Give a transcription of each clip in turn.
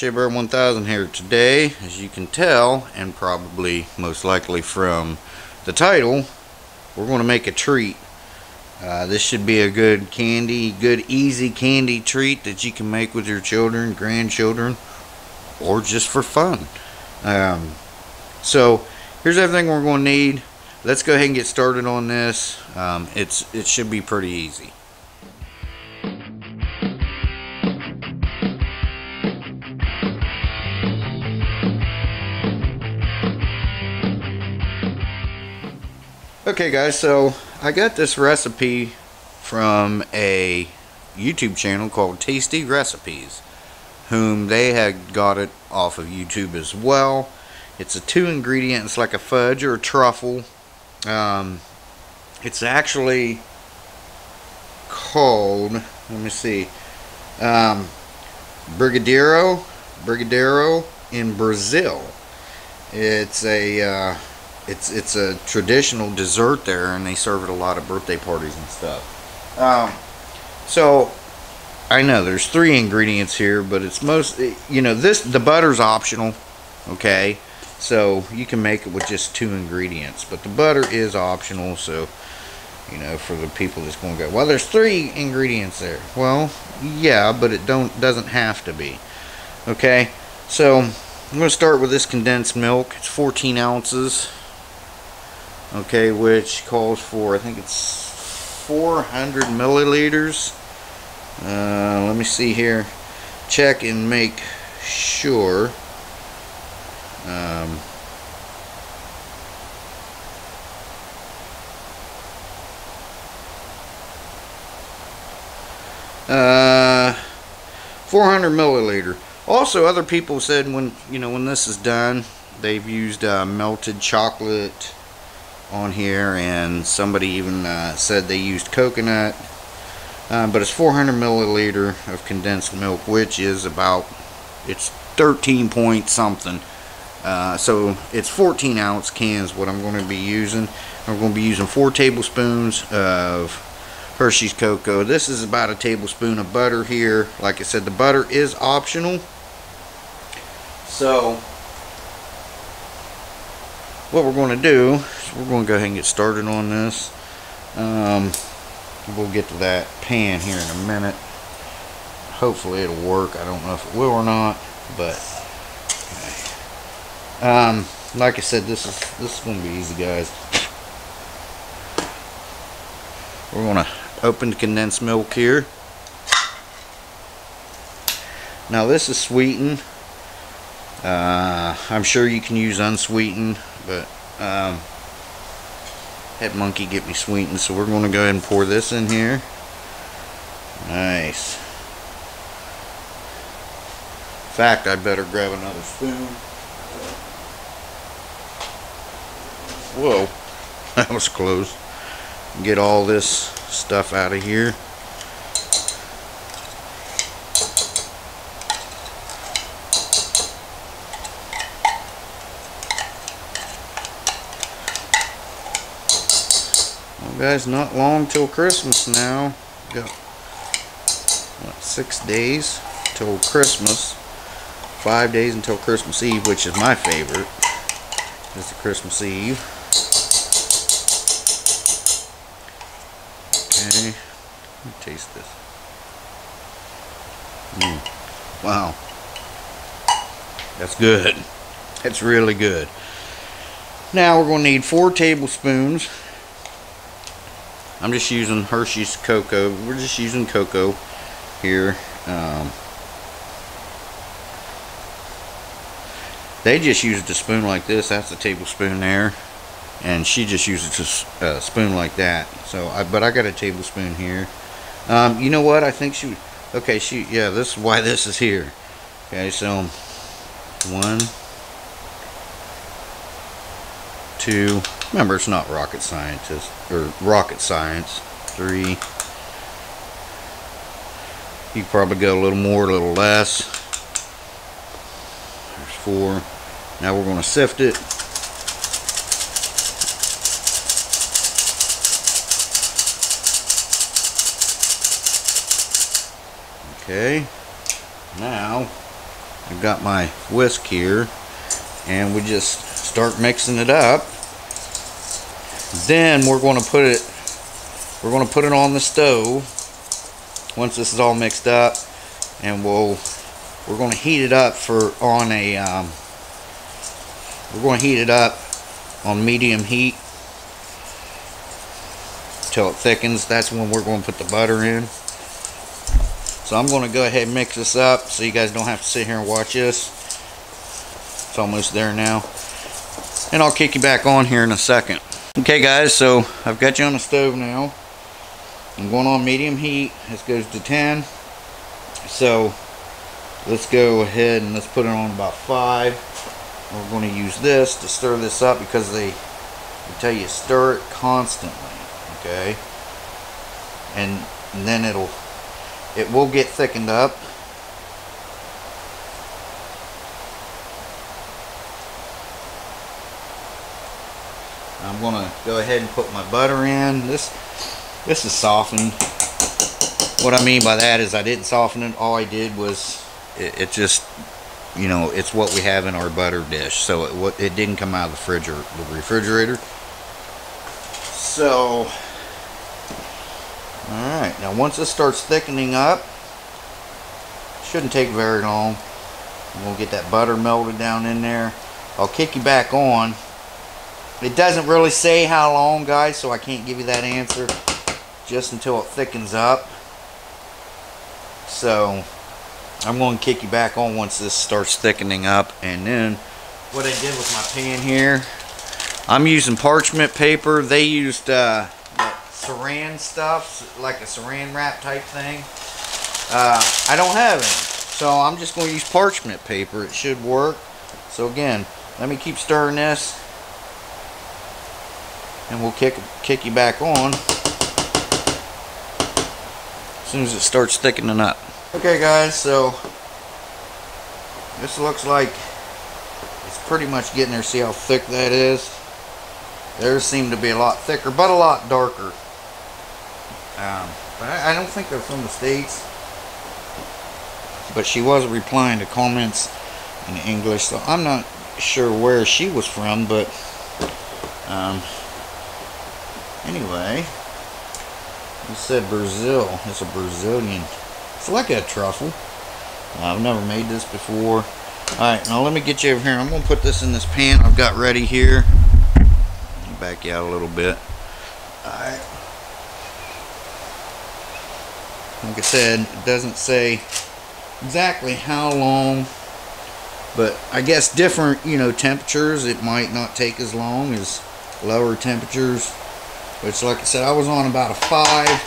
Shea Bear 1000 here today. As you can tell, and probably most likely from the title, we're going to make a treat. This should be a good easy candy treat that you can make with your children, grandchildren, or just for fun. So here's everything we're going to need. Let's go ahead and get started on this. It should be pretty easy. Okay guys, so I got this recipe from a YouTube channel called Tasty Recipes, whom they had got it off of YouTube as well. It's a 2 ingredient, it's like a fudge or a truffle. It's actually called, let me see, brigadeiro in Brazil. It's a traditional dessert there, and they serve it a lot at birthday parties and stuff. So I know there's 3 ingredients here, but it's mostly, you know, the butter's optional, okay? So you can make it with just 2 ingredients, but the butter is optional. So, you know, for the people that's going to go, well, there's 3 ingredients there. Well, yeah, but it doesn't have to be. Okay, so I'm going to start with this condensed milk. It's 14 ounces. Okay, which calls for, I think it's 400 milliliters. Let me see here. Check and make sure. Uh, 400 milliliter. Also, other people said when, you know, when this is done, they've used melted chocolate on here, and somebody even said they used coconut, but it's 400 milliliter of condensed milk, which is about, it's 13 point something, so it's 14 ounce cans what I'm going to be using. I'm going to be using 4 tablespoons of Hershey's cocoa. This is about a tablespoon of butter here. Like I said, the butter is optional. So what we're going to do is we're going to go ahead and get started on this. We'll get to that pan here in a minute. Hopefully it'll work. I don't know if it will or not, but okay. Like I said, this is going to be easy, guys. We're going to open the condensed milk here. Now this is sweetened. I'm sure you can use unsweetened, but had monkey get me sweetened, so we're going to go ahead and pour this in here. Nice. In fact, I better grab another spoon. Whoa, that was close. Get all this stuff out of here. Guys, not long till Christmas now. Got what, 6 days till Christmas, 5 days until Christmas Eve, which is my favorite, is the Christmas Eve. Okay, let me taste this. Wow, that's good. That's really good. Now we're going to need 4 tablespoons. I'm just using Hershey's cocoa. We're just using cocoa here. They just used a spoon like this. That's a tablespoon there, and she just uses a spoon like that. So, but I got a tablespoon here. You know what? I think she. Okay, she. Yeah, this is why this is here. Okay, so 1, 2. Remember, it's not rocket scientist or rocket science. 3. You probably go a little more, a little less. There's 4. Now we're going to sift it. Okay. Now I've got my whisk here, and we just start mixing it up. Then we're going to put it on the stove once this is all mixed up, and we're going to heat it up on medium heat till it thickens. That's when we're going to put the butter in. So I'm going to go ahead and mix this up so you guys don't have to sit here and watch this. It's almost there now, and I'll kick you back on here in a second. Okay guys, so I've got you on the stove now. I'm going on medium heat. This goes to 10. So let's go ahead and let's put it on about 5. We're going to use this to stir this up because they tell you stir it constantly, okay? And then it will get thickened up. I'm going to go ahead and put my butter in. This is softened. What I mean by that is I didn't soften it. All I did was it just, you know, it's what we have in our butter dish. So it didn't come out of the refrigerator. So, alright. Now once this starts thickening up, shouldn't take very long. I'm going to get that butter melted down in there. I'll kick you back on. It doesn't really say how long, guys, so I can't give you that answer just until it thickens up. So I'm going to kick you back on once this starts thickening up. And then what I did with my pan here, I'm using parchment paper. They used saran stuff, like a saran wrap type thing. I don't have any, so I'm just going to use parchment paper. It should work. So again, let me keep stirring this, and we'll kick you back on as soon as it starts thickening up. Okay guys, so this looks like it's pretty much getting there. See how thick that is? Theirs seem to be a lot thicker, but a lot darker. But I don't think they're from the States. But she was replying to comments in English, so I'm not sure where she was from, but anyway, it said Brazil. It's a Brazilian. It's like a truffle. I've never made this before. Alright, now let me get you over here. I'm going to put this in this pan I've got ready here. Back you out a little bit. Alright. Like I said, it doesn't say exactly how long, but I guess different, you know, temperatures, it might not take as long as lower temperatures. Which, like I said, I was on about a 5.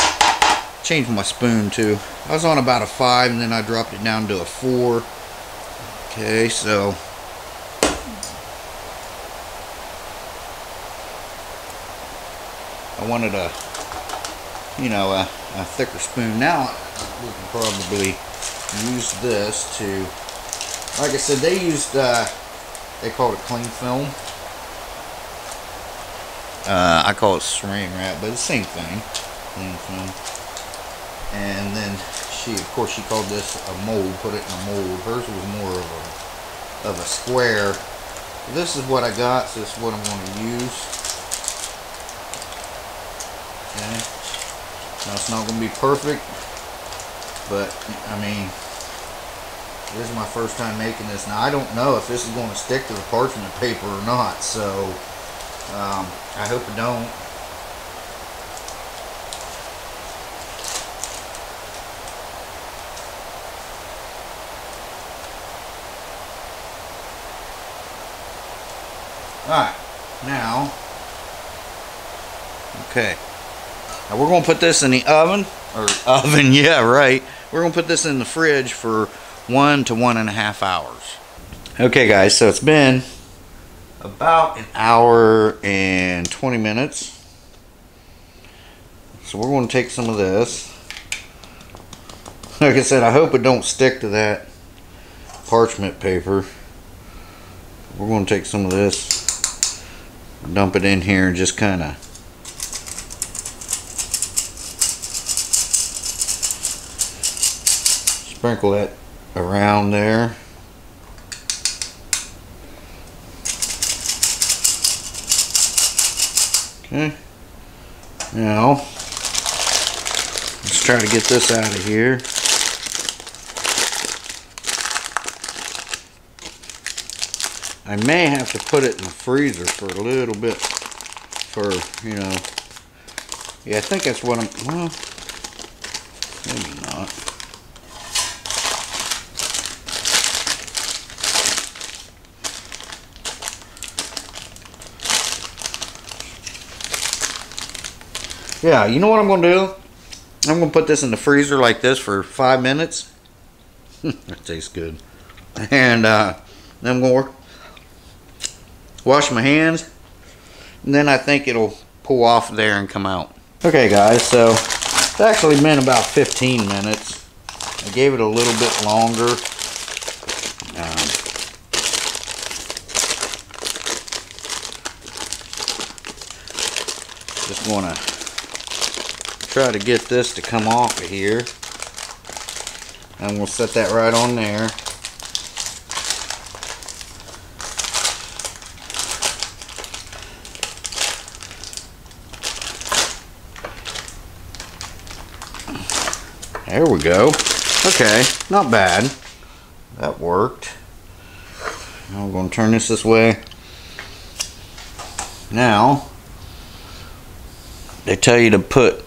Changed my spoon too. I was on about a 5, and then I dropped it down to a 4. Okay, so I wanted a, you know, a thicker spoon. Now we can probably use this to, like I said, they used, they called it cling film. I call it saran wrap, but it's the same thing. And then of course she called this a mold, put it in a mold. Hers was more of a square. This is what I got, so this is what I'm going to use. Okay. Now it's not going to be perfect, but I mean, this is my first time making this. Now I don't know if this is going to stick to the parchment paper or not, so I hope it don't. Alright, now, okay, now we're going to put this in the oven, we're going to put this in the fridge for 1 to 1.5 hours. Okay guys, so it's been about 1 hour and 20 minutes. So we're going to take some of this. Like I said, I hope it don't stick to that parchment paper. We're going to take some of this, dump it in here, and just kind of sprinkle that around there. Okay. Now, let's try to get this out of here. I may have to put it in the freezer for a little bit for, you know, yeah, I think that's what I'm, well, maybe not. Yeah, you know what I'm going to do? I'm going to put this in the freezer like this for 5 minutes. That tastes good. And then I'm going to wash my hands, and then I think it'll pull off there and come out. Okay guys, so it's actually been about 15 minutes. I gave it a little bit longer. Just want to try to get this to come off of here. And we'll set that right on there. There we go. Okay, not bad. That worked. Now we're going to turn this way. Now, they tell you to put...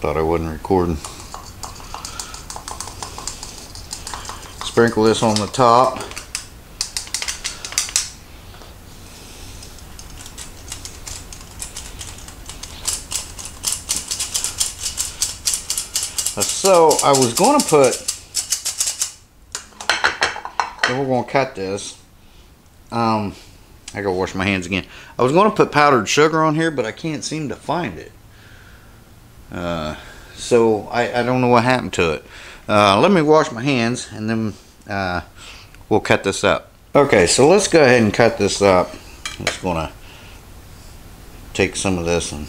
Thought I wasn't recording. Sprinkle this on the top. So I was going to put, so we're going to cut this, I gotta wash my hands again. I was going to put powdered sugar on here, but I can't seem to find it. So I don't know what happened to it. Let me wash my hands and then we'll cut this up. Okay, so let's go ahead and cut this up. I'm just going to take some of this and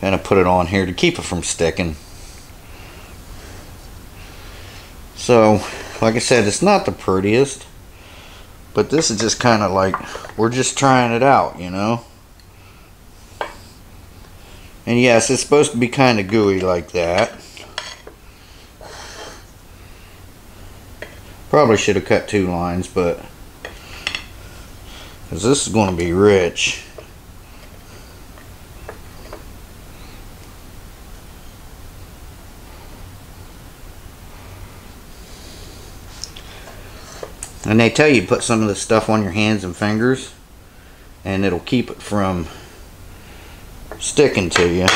kind of put it on here to keep it from sticking. So, like I said, it's not the prettiest, but this is just kind of like, we're just trying it out, you know? And yes, it's supposed to be kind of gooey like that. Probably should have cut 2 lines, but, because this is going to be rich. And they tell you put some of this stuff on your hands and fingers and it'll keep it from sticking to you.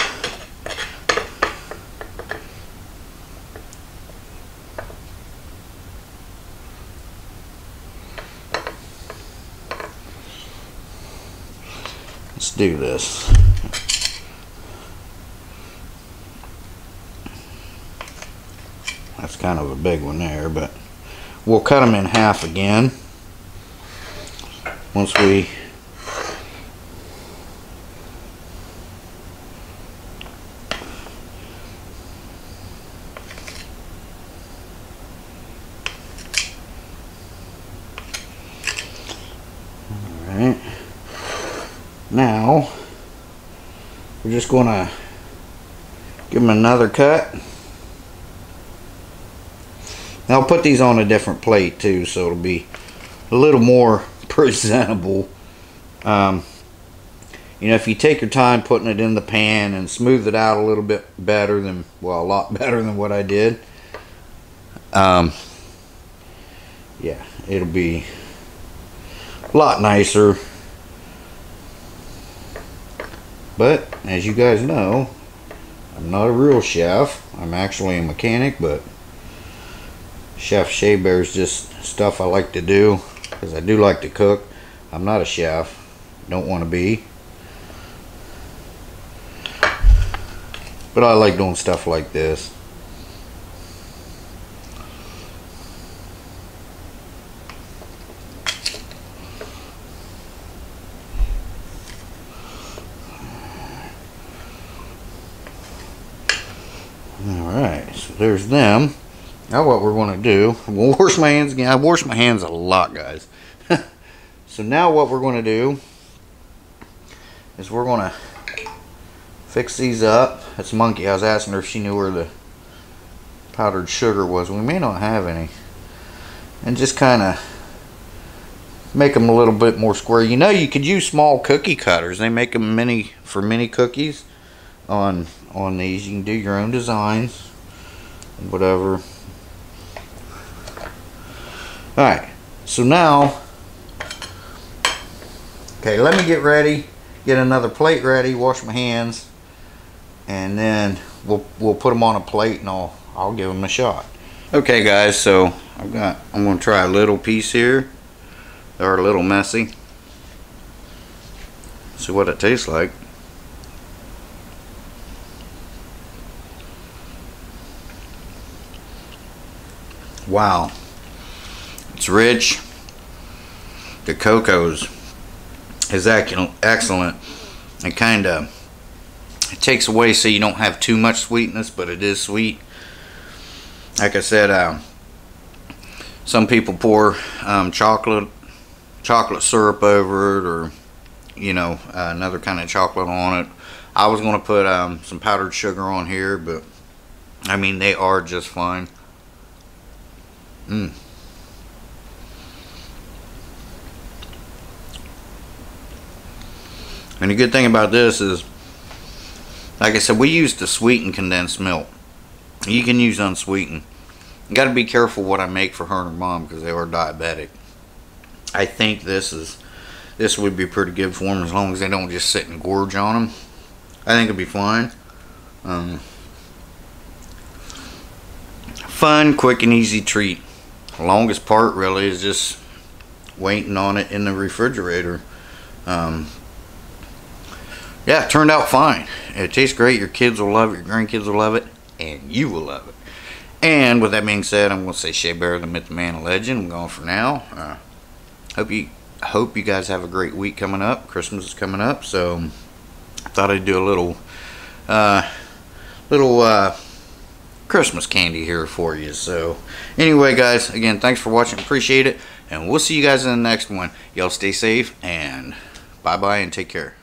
Let's do this. That's kind of a big one there, but we'll cut them in half again once we . All right, now we're just gonna give them another cut. And I'll put these on a different plate too, so it'll be a little more presentable. You know, if you take your time putting it in the pan and smooth it out a little bit better than, well, a lot better than what I did. Yeah, it'll be a lot nicer. But, as you guys know, I'm not a real chef. I'm actually a mechanic, but Chef Shea Bear is just stuff I like to do because I do like to cook. I'm not a chef, don't want to be, but I like doing stuff like this. Alright, so there's them. Now what we're going to do, I'm going to wash my hands again. I wash my hands a lot, guys. So now what we're going to do is we're going to fix these up. It's Monkey. I was asking her if she knew where the powdered sugar was. We may not have any. And just kind of make them a little bit more square. You know, you could use small cookie cutters. They make them mini for mini cookies on these. You can do your own designs, whatever. Alright, so now, okay, let me get ready, get another plate ready, wash my hands, and then we'll put them on a plate and I'll give them a shot. Okay guys, so I'm going to try a little piece here. They're a little messy. See what it tastes like. Wow. It's rich. The cocoa's is excellent. It kind of takes away so you don't have too much sweetness, but it is sweet. Like I said, some people pour chocolate syrup over it, or you know, another kind of chocolate on it. I was going to put some powdered sugar on here, but I mean, they are just fine. Mmm. And the good thing about this is, like I said, we use the sweetened condensed milk. You can use unsweetened. You got to be careful what I make for her and her mom because they are diabetic. I think this would be pretty good for them as long as they don't just sit and gorge on them. I think it'd be fine. Fun, quick and easy treat. The longest part really is just waiting on it in the refrigerator. Yeah, it turned out fine. It tastes great. Your kids will love it, your grandkids will love it, and you will love it. And with that being said, I'm going to say Shea Bear, the myth, the man, the legend. I'm gone for now. Hope you guys have a great week coming up. Christmas is coming up, so I thought I'd do a little Christmas candy here for you. So anyway guys, again, thanks for watching, appreciate it, and we'll see you guys in the next one. Y'all stay safe and bye bye and take care.